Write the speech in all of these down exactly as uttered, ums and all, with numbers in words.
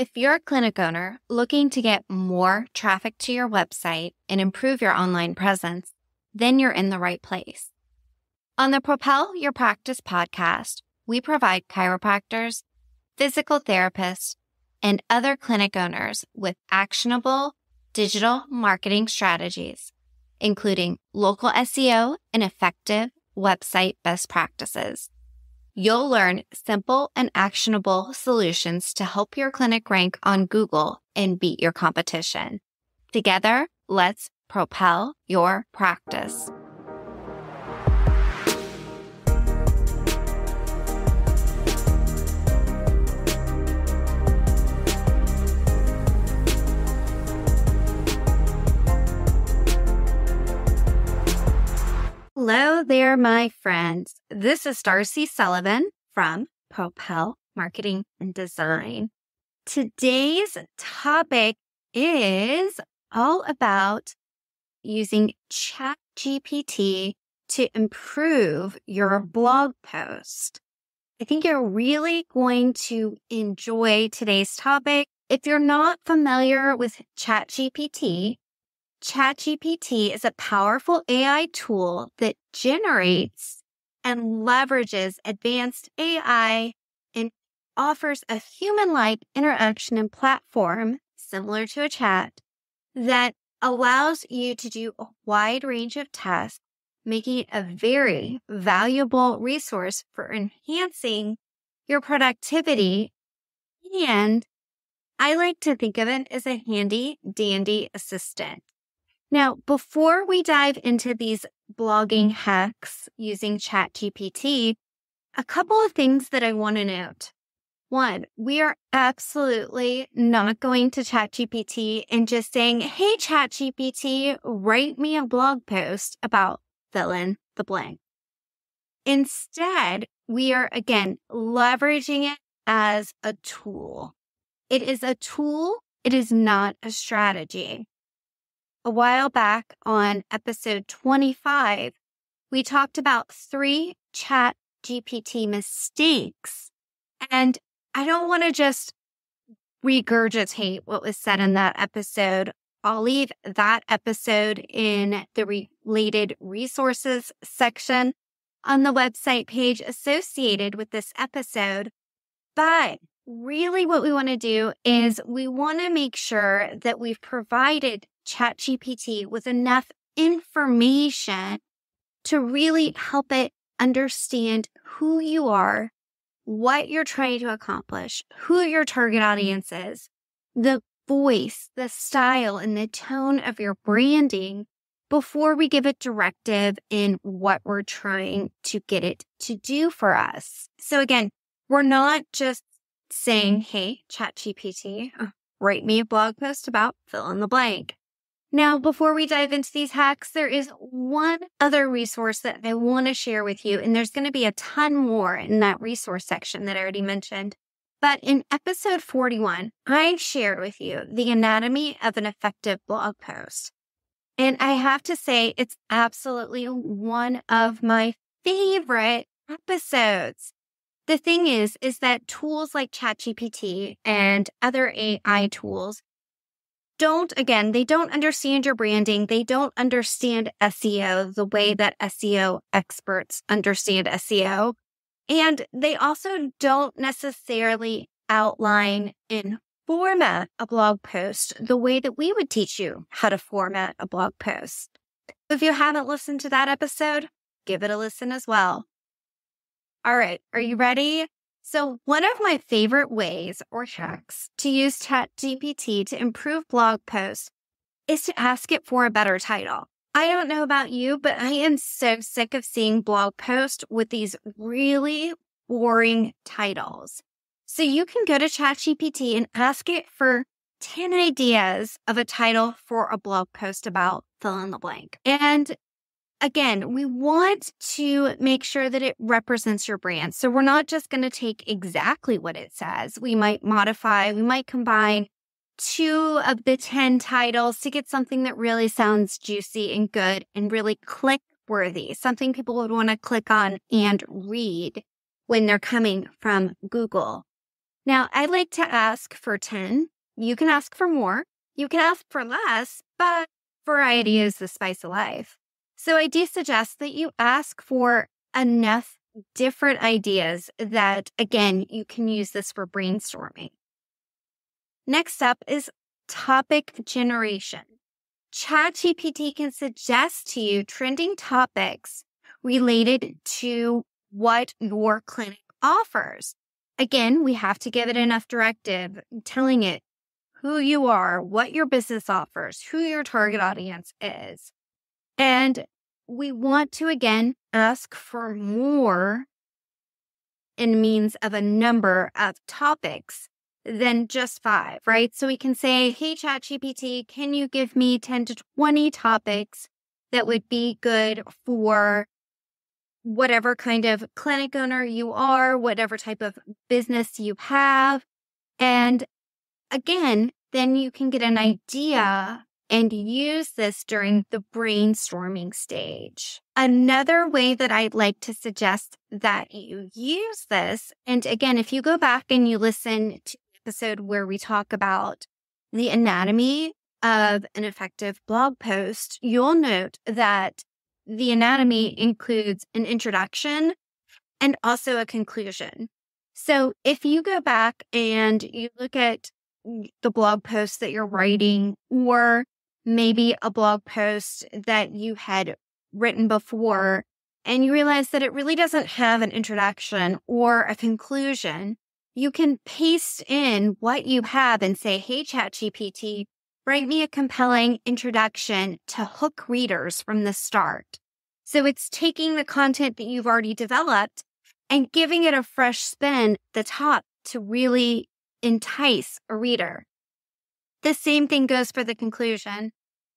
If you're a clinic owner looking to get more traffic to your website and improve your online presence, then you're in the right place. On the Propel Your Practice podcast, we provide chiropractors, physical therapists, and other clinic owners with actionable digital marketing strategies, including local S E O and effective website best practices. You'll learn simple and actionable solutions to help your clinic rank on Google and beat your competition. Together, let's propel your practice. Hello there, my friends. This is Darcy Sullivan from Propel Marketing and Design. Today's topic is all about using ChatGPT to improve your blog post. I think you're really going to enjoy today's topic. If you're not familiar with ChatGPT, ChatGPT is a powerful A I tool that generates and leverages advanced A I and offers a human-like interaction and platform similar to a chat that allows you to do a wide range of tasks, making it a very valuable resource for enhancing your productivity. And I like to think of it as a handy dandy assistant. Now, before we dive into these blogging hacks using ChatGPT, a couple of things that I want to note. One, we are absolutely not going to ChatGPT and just saying, hey, ChatGPT, write me a blog post about fill in the blank. Instead, we are, again, leveraging it as a tool. It is a tool. It is not a strategy. A while back on episode twenty-five, we talked about three ChatGPT mistakes. And I don't want to just regurgitate what was said in that episode. I'll leave that episode in the related resources section on the website page associated with this episode. But really what we want to do is we want to make sure that we've provided ChatGPT with enough information to really help it understand who you are, what you're trying to accomplish, who your target audience is, the voice, the style, and the tone of your branding before we give it directive in what we're trying to get it to do for us. So again, we're not just saying, hey, ChatGPT, write me a blog post about fill in the blank. Now, before we dive into these hacks, there is one other resource that I want to share with you, and there's going to be a ton more in that resource section that I already mentioned. But in episode forty-one, I shared with you the anatomy of an effective blog post. And I have to say, it's absolutely one of my favorite episodes. The thing is, is that tools like ChatGPT and other A I tools don't, again, they don't understand your branding. They don't understand S E O the way that S E O experts understand S E O. And they also don't necessarily outline and format a blog post the way that we would teach you how to format a blog post. If you haven't listened to that episode, give it a listen as well. All right, are you ready? So one of my favorite ways or hacks to use ChatGPT to improve blog posts is to ask it for a better title. I don't know about you, but I am so sick of seeing blog posts with these really boring titles. So you can go to ChatGPT and ask it for ten ideas of a title for a blog post about fill in the blank. And again, we want to make sure that it represents your brand. So we're not just going to take exactly what it says. We might modify, we might combine two of the ten titles to get something that really sounds juicy and good and really click-worthy, something people would want to click on and read when they're coming from Google. Now, I like to ask for ten. You can ask for more. You can ask for less, but variety is the spice of life. So I do suggest that you ask for enough different ideas that, again, you can use this for brainstorming. Next up is topic generation. ChatGPT can suggest to you trending topics related to what your clinic offers. Again, we have to give it enough directive, telling it who you are, what your business offers, who your target audience is. And we want to, again, ask for more in means of a number of topics than just five, right? So we can say, hey, ChatGPT, can you give me ten to twenty topics that would be good for whatever kind of clinic owner you are, whatever type of business you have. And again, then you can get an idea and use this during the brainstorming stage. Another way that I'd like to suggest that you use this, and again, if you go back and you listen to the episode where we talk about the anatomy of an effective blog post, you'll note that the anatomy includes an introduction and also a conclusion. So if you go back and you look at the blog post that you're writing, or maybe a blog post that you had written before, and you realize that it really doesn't have an introduction or a conclusion, you can paste in what you have and say, hey, ChatGPT, write me a compelling introduction to hook readers from the start. So it's taking the content that you've already developed and giving it a fresh spin at the top to really entice a reader. The same thing goes for the conclusion.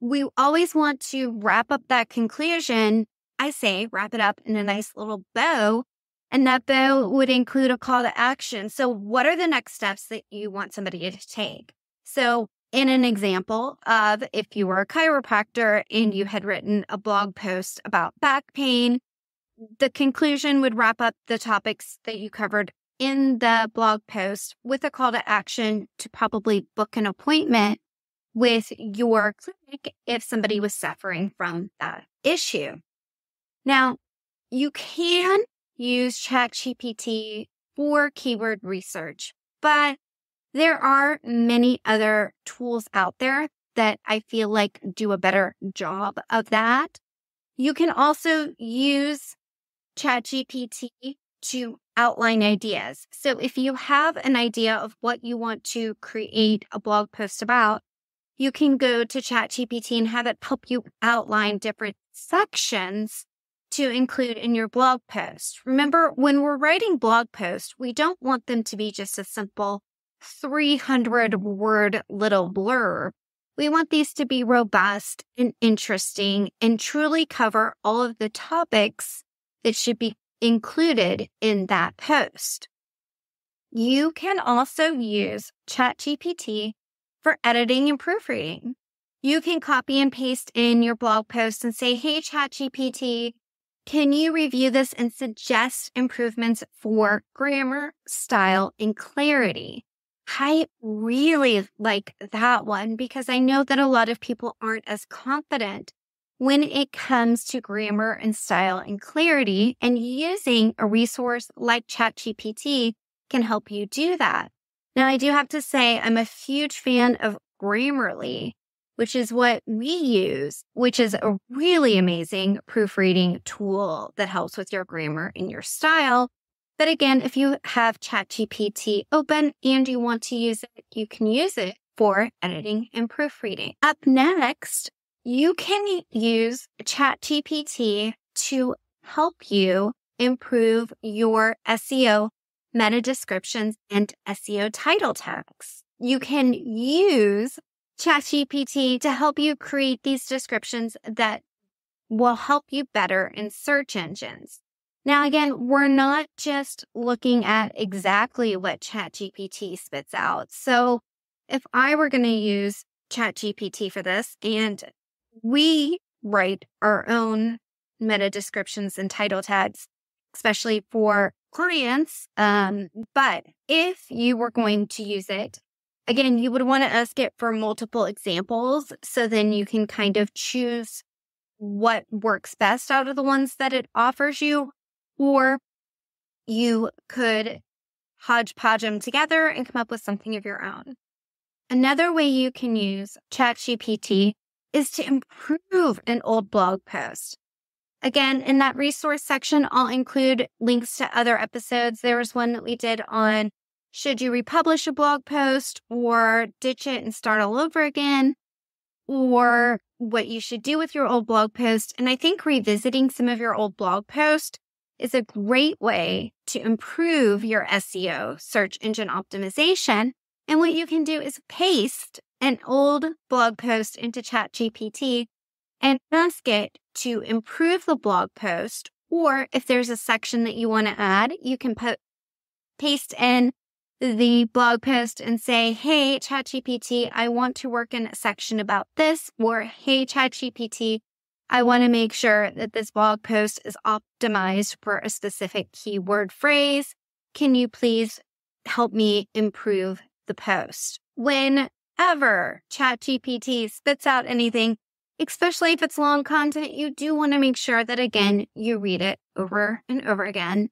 We always want to wrap up that conclusion. I say wrap it up in a nice little bow, and that bow would include a call to action. So what are the next steps that you want somebody to take? So in an example of if you were a chiropractor and you had written a blog post about back pain, the conclusion would wrap up the topics that you covered in the blog post with a call to action to probably book an appointment with your clinic if somebody was suffering from that issue. Now, you can use ChatGPT for keyword research, but there are many other tools out there that I feel like do a better job of that. You can also use ChatGPT to outline ideas. So if you have an idea of what you want to create a blog post about, you can go to ChatGPT and have it help you outline different sections to include in your blog post. Remember, when we're writing blog posts, we don't want them to be just a simple three hundred word little blurb. We want these to be robust and interesting and truly cover all of the topics that should be included in that post. You can also use ChatGPT for editing and proofreading. You can copy and paste in your blog post and say, hey, ChatGPT, can you review this and suggest improvements for grammar, style, and clarity? I really like that one because I know that a lot of people aren't as confident when it comes to grammar and style and clarity, and using a resource like ChatGPT can help you do that. Now, I do have to say I'm a huge fan of Grammarly, which is what we use, which is a really amazing proofreading tool that helps with your grammar and your style. But again, if you have ChatGPT open and you want to use it, you can use it for editing and proofreading. Up next, you can use ChatGPT to help you improve your S E O meta descriptions and S E O title tags. You can use ChatGPT to help you create these descriptions that will help you better in search engines. Now, again, we're not just looking at exactly what ChatGPT spits out. So if I were going to use ChatGPT for this, and we write our own meta descriptions and title tags, especially for clients. Um, but if you were going to use it, again, you would want to ask it for multiple examples. So then you can kind of choose what works best out of the ones that it offers you, or you could hodgepodge them together and come up with something of your own. Another way you can use ChatGPT is to improve an old blog post. Again, in that resource section, I'll include links to other episodes. There was one that we did on should you republish a blog post or ditch it and start all over again, or what you should do with your old blog post. And I think revisiting some of your old blog post is a great way to improve your S E O, search engine optimization. And what you can do is paste an old blog post into ChatGPT and ask it to improve the blog post. Or if there's a section that you want to add, you can put, paste in the blog post and say, hey, ChatGPT, I want to work in a section about this. Or, hey, ChatGPT, I want to make sure that this blog post is optimized for a specific keyword phrase. Can you please help me improve the post? Whenever ChatGPT spits out anything, especially if it's long content, you do want to make sure that, again, you read it over and over again.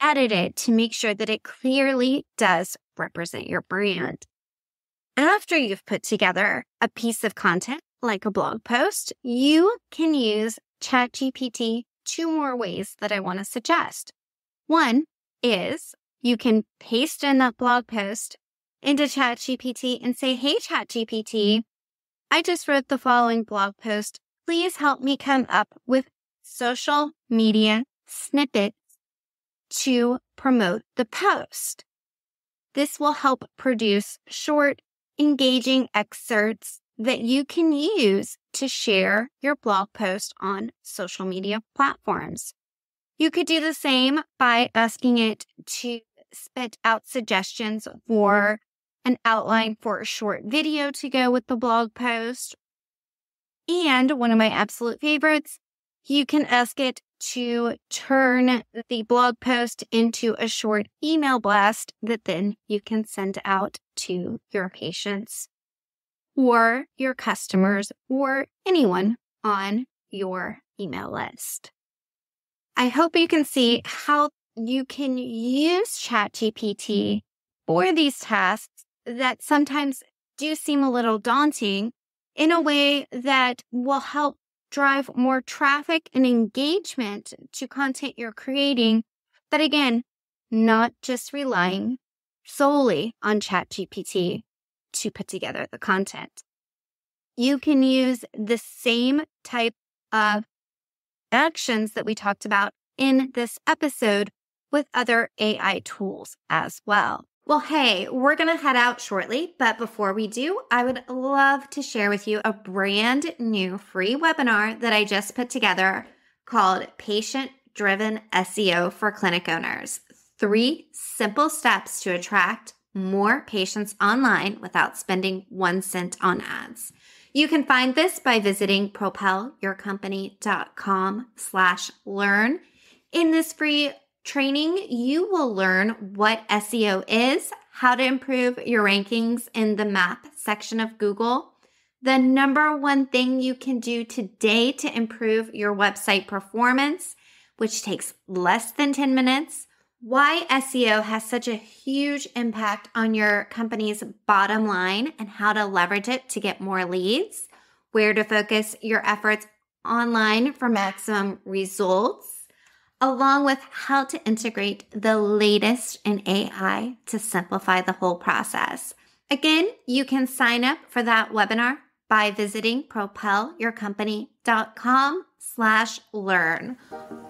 Edit it to make sure that it clearly does represent your brand. After you've put together a piece of content, like a blog post, you can use ChatGPT two more ways that I want to suggest. One is you can paste in that blog post into ChatGPT and say, hey, ChatGPT, I just wrote the following blog post. Please help me come up with social media snippets to promote the post. This will help produce short, engaging excerpts that you can use to share your blog post on social media platforms. You could do the same by asking it to spit out suggestions for an outline for a short video to go with the blog post. And one of my absolute favorites, you can ask it to turn the blog post into a short email blast that then you can send out to your patients or your customers or anyone on your email list. I hope you can see how you can use ChatGPT for these tasks that sometimes do seem a little daunting in a way that will help drive more traffic and engagement to content you're creating. But again, not just relying solely on ChatGPT to put together the content. You can use the same type of actions that we talked about in this episode with other A I tools as well. Well, hey, we're going to head out shortly, but before we do, I would love to share with you a brand new free webinar that I just put together called Patient-Driven S E O for Clinic Owners. Three simple steps to attract more patients online without spending one cent on ads. You can find this by visiting propelyourcompany.com slash learn. In this free training, you will learn what S E O is, how to improve your rankings in the map section of Google, the number one thing you can do today to improve your website performance, which takes less than ten minutes, why S E O has such a huge impact on your company's bottom line and how to leverage it to get more leads, where to focus your efforts online for maximum results, along with how to integrate the latest in A I to simplify the whole process. Again, you can sign up for that webinar by visiting propelyourcompany.com slash learn.